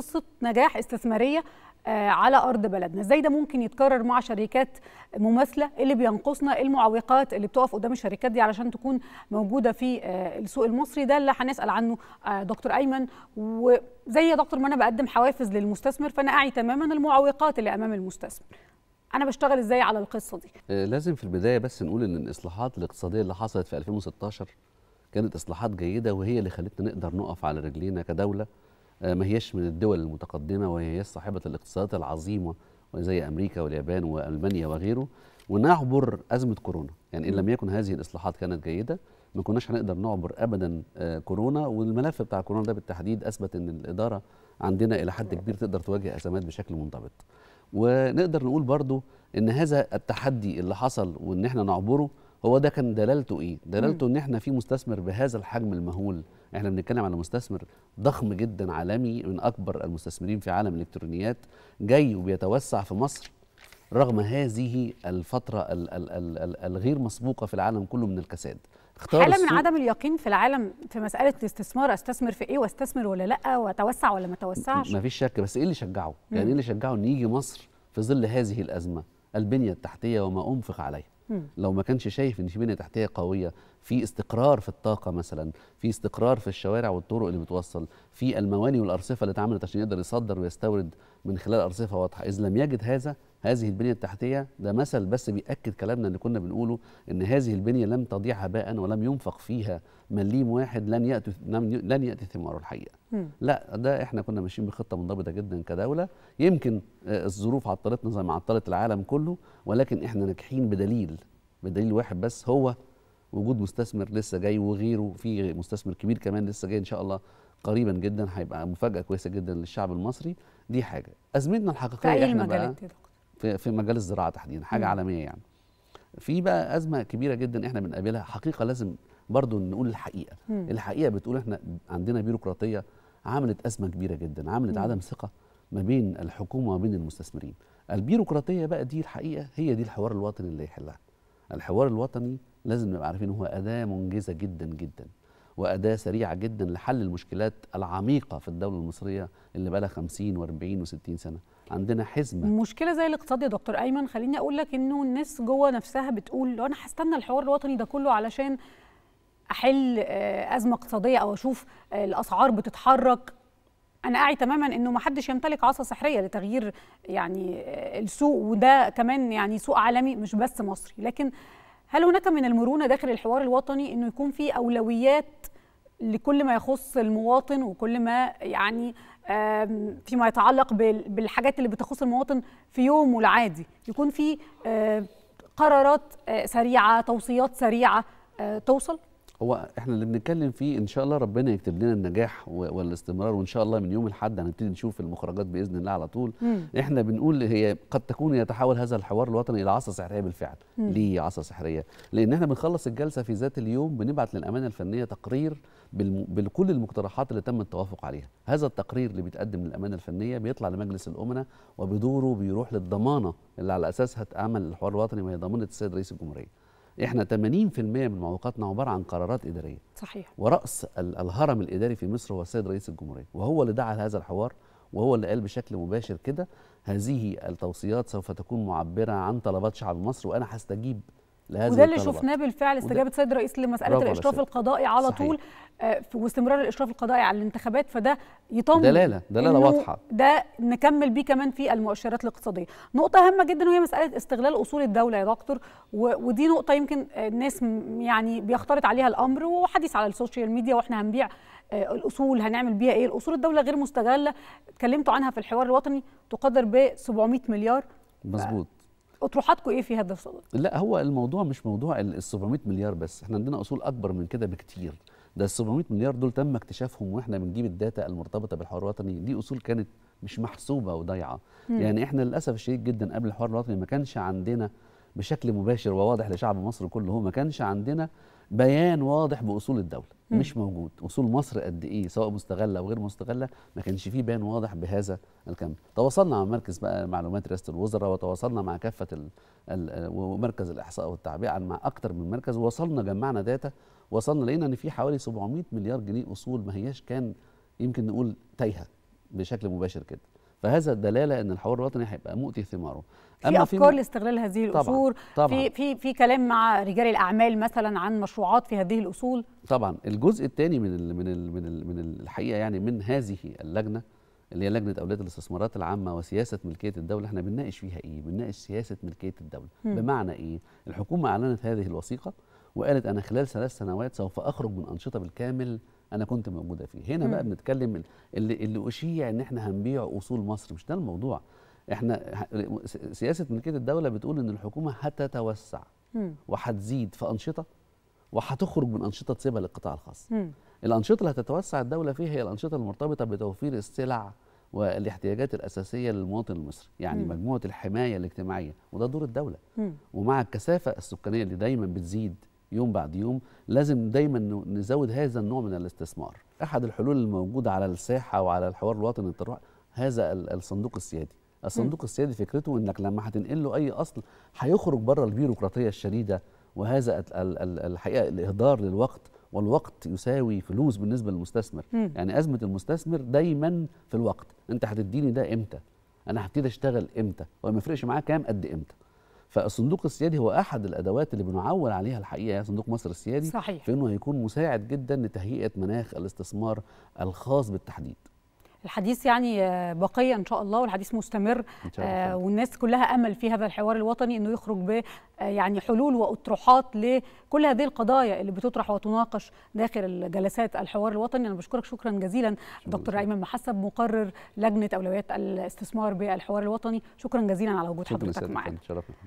قصة نجاح استثمارية على أرض بلدنا، إزاي ده ممكن يتكرر مع شركات مماثلة؟ اللي بينقصنا المعوقات اللي بتقف قدام الشركات دي علشان تكون موجودة في السوق المصري، ده اللي هنسأل عنه دكتور أيمن. وزي يا دكتور ما أنا بقدم حوافز للمستثمر، فأنا أعي تماما المعوقات اللي أمام المستثمر، أنا بشتغل إزاي على القصة دي؟ لازم في البداية بس نقول إن الإصلاحات الاقتصادية اللي حصلت في 2016 كانت إصلاحات جيدة، وهي اللي خلتنا نقدر نقف على رجلينا كدولة. ما هيش من الدول المتقدمة، وهي صاحبة الاقتصادات العظيمة زي أمريكا واليابان وألمانيا وغيره، ونعبر أزمة كورونا. يعني إن لم يكن هذه الإصلاحات كانت جيدة ما كناش هنقدر نعبر أبدا كورونا، والملف بتاع كورونا ده بالتحديد أثبت إن الإدارة عندنا إلى حد كبير تقدر تواجه أزمات بشكل منضبط. ونقدر نقول برضو إن هذا التحدي اللي حصل وإن احنا نعبره، هو ده كان دلالته إيه؟ دلالته إن احنا في مستثمر بهذا الحجم المهول. احنا بنتكلم على مستثمر ضخم جدا عالمي، من اكبر المستثمرين في عالم الالكترونيات، جاي وبيتوسع في مصر رغم هذه الفتره الغير مسبوقه في العالم كله من الكساد. حالة من عدم اليقين في العالم في مساله الاستثمار، استثمر في ايه واستثمر ولا لا، واتوسع ولا ما اتوسعش، مفيش شك. بس ايه اللي شجعه؟ يعني ايه اللي شجعه ان يجي مصر في ظل هذه الازمه؟ البنيه التحتيه وما انفق عليها. لو ما كانش شايف ان في بنيه تحتيه قويه، في استقرار في الطاقه مثلا، في استقرار في الشوارع والطرق اللي بتوصل، في المواني والارصفه اللي اتعملت عشان يقدر يصدر ويستورد من خلال ارصفه واضحه، اذ لم يجد هذه البنيه التحتيه. ده مثل بس بيأكد كلامنا اللي كنا بنقوله، ان هذه البنيه لم تضيع هباء ولم ينفق فيها مليم واحد لن يأتي ثماره الحقيقه. لا، ده احنا كنا ماشيين بخطه منضبطه جدا كدوله. يمكن الظروف عطلتنا زي ما عطلت العالم كله، ولكن احنا ناجحين بدليل واحد بس، هو وجود مستثمر لسه جاي وغيره. في مستثمر كبير كمان لسه جاي ان شاء الله قريبا جدا، هيبقى مفاجاه كويسه جدا للشعب المصري. دي حاجه. ازمتنا الحقيقيه احنا بقى في مجال الزراعه تحديدا، حاجه عالميه. يعني في بقى ازمه كبيره جدا احنا بنقابلها. حقيقه لازم برضو نقول الحقيقه. الحقيقه بتقول احنا عندنا بيروقراطيه عملت ازمه كبيره جدا، عملت عدم ثقه ما بين الحكومه وبين المستثمرين. البيروقراطيه بقى دي الحقيقه، هي دي الحوار الوطني اللي يحلها. الحوار الوطني لازم نبقى عارفين هو أداة منجزة جدا جدا، وأداة سريعة جدا لحل المشكلات العميقة في الدولة المصرية اللي بقى لها 50 و40 و60 سنة. عندنا حزمة مشكلة زي الاقتصاد يا دكتور أيمن. خليني أقول لك إنه الناس جوه نفسها بتقول لو أنا هستنى الحوار الوطني ده كله علشان أحل أزمة اقتصادية أو أشوف الأسعار بتتحرك. أنا أعي تماما إنه ما حدش يمتلك عصا سحرية لتغيير يعني السوق، وده كمان يعني سوق عالمي مش بس مصري. لكن هل هناك من المرونة داخل الحوار الوطني إنه يكون في أولويات لكل ما يخص المواطن، وكل ما يعني فيما يتعلق بالحاجات اللي بتخص المواطن في يومه العادي، يكون في قرارات سريعة، توصيات سريعة توصل؟ هو احنا اللي بنتكلم فيه ان شاء الله ربنا يكتب لنا النجاح والاستمرار، وان شاء الله من يوم الأحد هنبتدي نشوف المخرجات باذن الله على طول. احنا بنقول هي قد تكون يتحول هذا الحوار الوطني الى عصا سحريه بالفعل. ليه عصا سحريه؟ لان احنا بنخلص الجلسه في ذات اليوم بنبعت للامانه الفنيه تقرير بكل المقترحات اللي تم التوافق عليها. هذا التقرير اللي بيتقدم للامانه الفنيه بيطلع لمجلس الامناء، وبدوره بيروح للضمانه اللي على اساسها اتعمل الحوار الوطني، وهي ضمانه السيد رئيس الجمهوريه. احنا 80% من معوقاتنا عباره عن قرارات اداريه. صحيح. ورأس الهرم الاداري في مصر هو السيد رئيس الجمهوريه، وهو اللي دعا لهذا الحوار، وهو اللي قال بشكل مباشر كده: هذه التوصيات سوف تكون معبره عن طلبات شعب مصر، وانا هستجيب لهذه الطلبات. وده اللي شفناه بالفعل، استجابه السيد الرئيس لمساله الاشراف القضائي على صحيح. طول واستمرار الاشراف القضائي على الانتخابات. فده يطمن، دلاله واضحه، ده نكمل بيه كمان في المؤشرات الاقتصاديه. نقطه هامه جدا وهي مساله استغلال اصول الدوله يا دكتور، ودي نقطه يمكن الناس يعني بيختلط عليها الامر، وحديث على السوشيال ميديا، واحنا هنبيع الاصول هنعمل بيها ايه؟ الاصول الدوله غير مستغله، اتكلمتوا عنها في الحوار الوطني، تقدر ب 700 مليار. مظبوط. اطروحاتكم ايه في هذا الصدد؟ لا، هو الموضوع مش موضوع ال 700 مليار بس، احنا عندنا اصول اكبر من كده بكتير. ده ال 700 مليار دول تم اكتشافهم واحنا بنجيب الداتا المرتبطه بالحوار الوطني. دي اصول كانت مش محسوبه وضايعه. يعني احنا للاسف الشديد جدا قبل الحوار الوطني ما كانش عندنا بشكل مباشر وواضح لشعب مصر كله، ما كانش عندنا بيان واضح باصول الدوله. مش موجود اصول مصر قد ايه، سواء مستغله او غير مستغله، ما كانش فيه بيان واضح بهذا الكم. تواصلنا مع مركز بقى معلومات رئاسه الوزراء، وتواصلنا مع كافه ومركز الاحصاء والتعبئه، مع اكتر من مركز، ووصلنا جمعنا داتا، وصلنا لقينا ان في حوالي 700 مليار جنيه اصول ما هياش كان يمكن نقول تايهه، بشكل مباشر كده. فهذا دلاله ان الحوار الوطني هيبقى مؤتي ثماره. في افكار لاستغلال هذه الاصول طبعاً. في في في كلام مع رجال الاعمال مثلا عن مشروعات في هذه الاصول. طبعا الجزء الثاني من ال من ال من ال من الحقيقه يعني من هذه اللجنه اللي هي لجنه اولياء الاستثمارات العامه وسياسه ملكيه الدوله، احنا بنناقش فيها ايه؟ بنناقش سياسه ملكيه الدوله. بمعنى ايه؟ الحكومه اعلنت هذه الوثيقه وقالت انا خلال 3 سنوات سوف اخرج من انشطه بالكامل انا كنت موجوده فيه. هنا بقى بنتكلم اللي اشيع ان احنا هنبيع اصول مصر، مش ده الموضوع. احنا سياسه ملكيه الدوله بتقول ان الحكومه هتتوسع وهتزيد في انشطه وهتخرج من انشطه تسيبها للقطاع الخاص. الانشطه اللي هتتوسع الدوله فيها هي الانشطه المرتبطه بتوفير السلع والاحتياجات الاساسيه للمواطن المصري، يعني مجموعه الحمايه الاجتماعيه، وده دور الدوله. ومع الكثافه السكانيه اللي دايما بتزيد يوم بعد يوم لازم دايما نزود هذا النوع من الاستثمار. احد الحلول الموجوده على الساحه وعلى الحوار الوطني هذا الصندوق السيادي. الصندوق السيادي فكرته انك لما هتنقل له اي اصل هيخرج بره البيروقراطيه الشديده، وهذا الحقيقه الاهدار للوقت، والوقت يساوي فلوس بالنسبه للمستثمر. يعني ازمه المستثمر دايما في الوقت، انت هتديني ده امتى؟ انا هبتدي اشتغل امتى؟ وما يفرقش معاه كام قد امتى. فالصندوق السيادي هو احد الادوات اللي بنعول عليها الحقيقه يا صندوق مصر السيادي. صحيح. في انه هيكون مساعد جدا لتهيئه مناخ الاستثمار الخاص بالتحديد. الحديث يعني بقيه ان شاء الله، والحديث مستمر والناس كلها امل في هذا الحوار الوطني انه يخرج ب يعني حلول واطروحات لكل هذه القضايا اللي بتطرح وتناقش داخل جلسات الحوار الوطني. انا بشكرك شكرا جزيلا دكتور أيمن محسب، مقرر لجنه اولويات الاستثمار بالحوار الوطني. شكرا جزيلا على وجود حضرتك معنا.